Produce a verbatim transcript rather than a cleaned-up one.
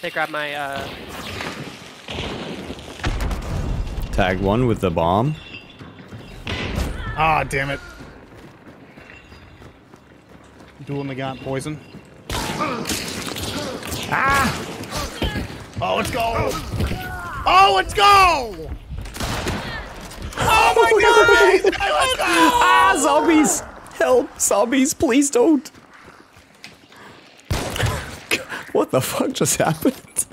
They grabbed my, uh... Tag one with the bomb. Ah, damn it. Duel and the gun poison. Ah! Oh, let's go! Oh, let's go! Oh my god! Ah, zombies! Help, zombies, please don't! What the fuck just happened?